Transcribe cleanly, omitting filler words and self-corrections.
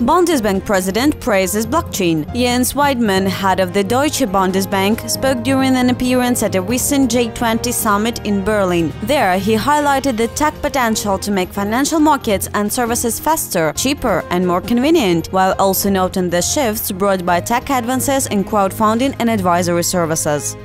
Bundesbank president praises blockchain. Jens Weidmann, head of the Deutsche Bundesbank, spoke during an appearance at a recent G20 summit in Berlin. There, he highlighted the tech potential to make financial markets and services faster, cheaper and more convenient, while also noting the shifts brought by tech advances in crowdfunding and advisory services.